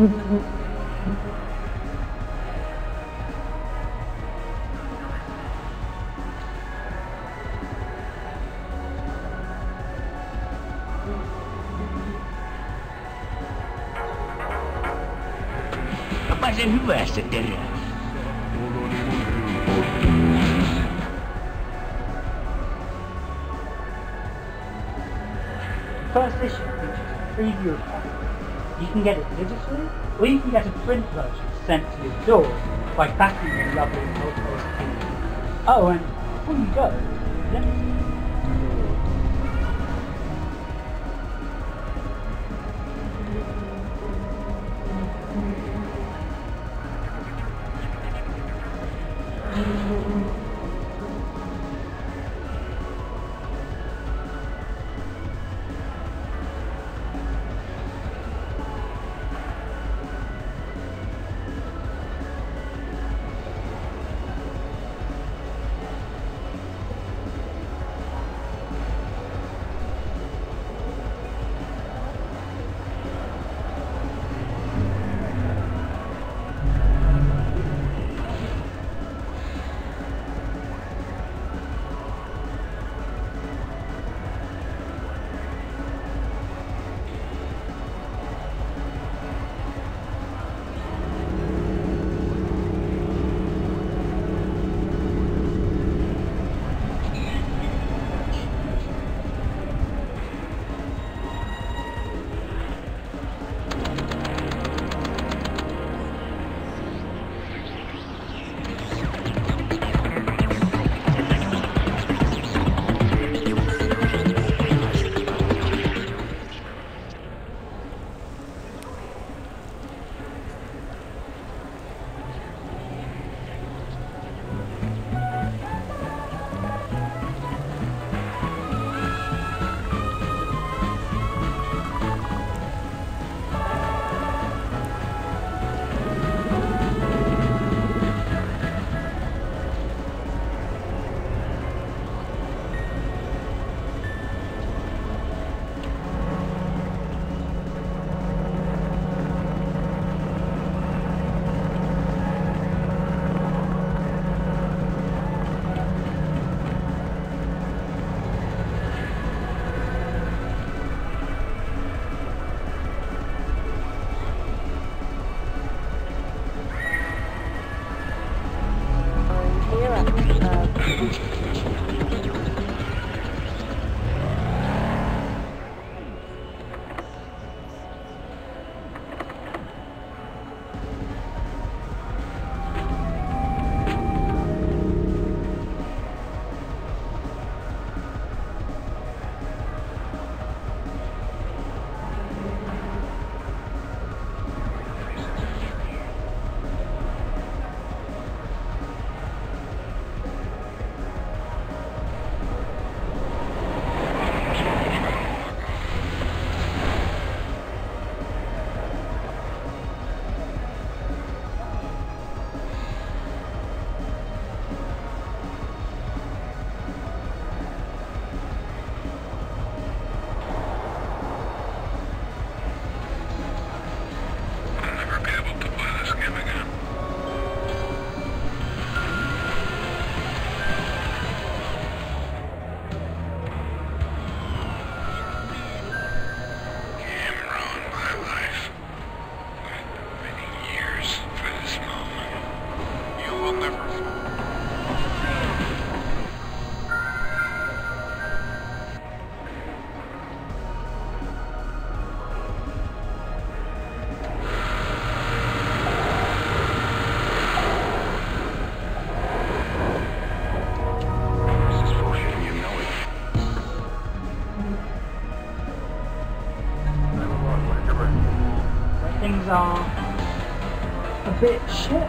Apa sih buat seterah? Translation features $3. You can get it digitally, or you can get a print version sent to your door by backing the lovely local opinion. Oh, and before you go, let me... are a bit shit.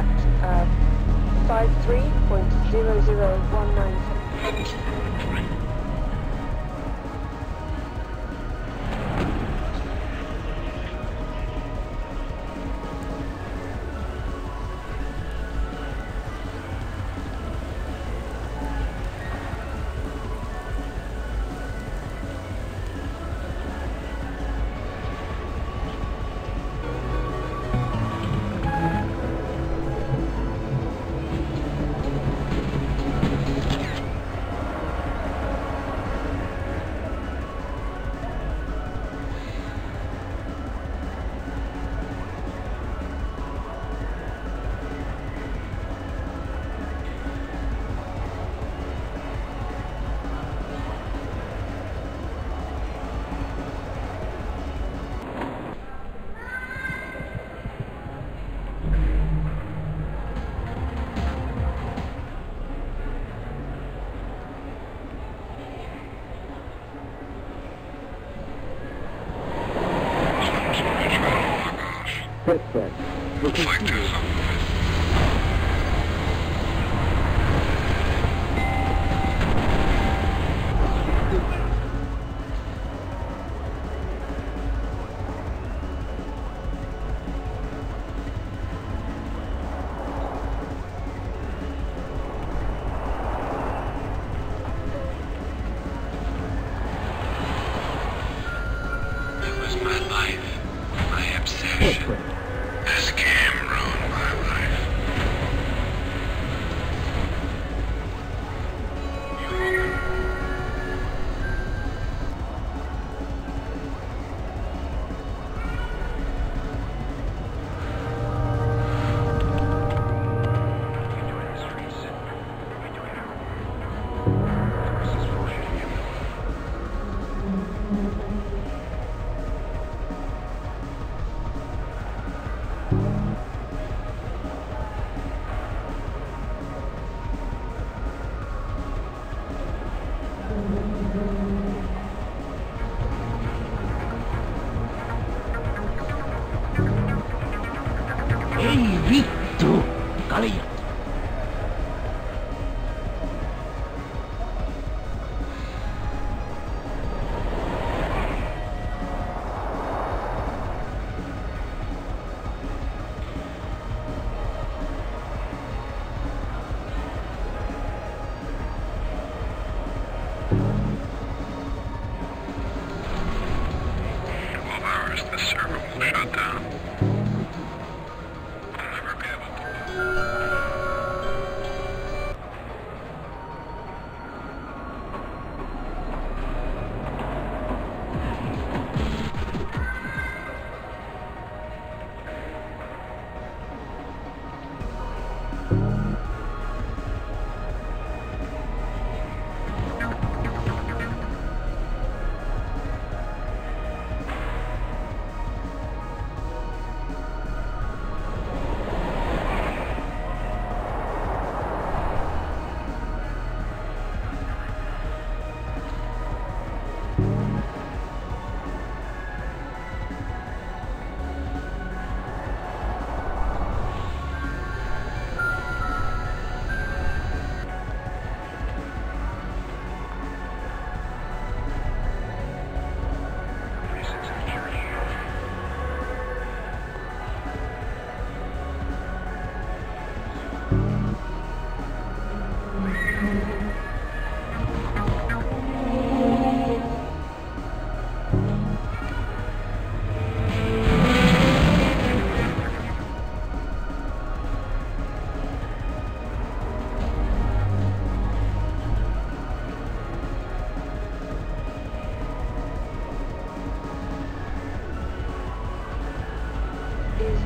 track 53.00197. Looks like there's something. It was my life, my obsession. This game ruined my life.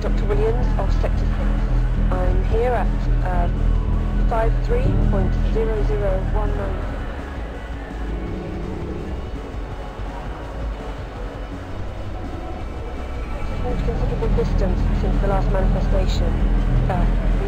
Dr. Williams of Sector 6. I'm here at 53.00197. I've moved considerable distance since the last manifestation.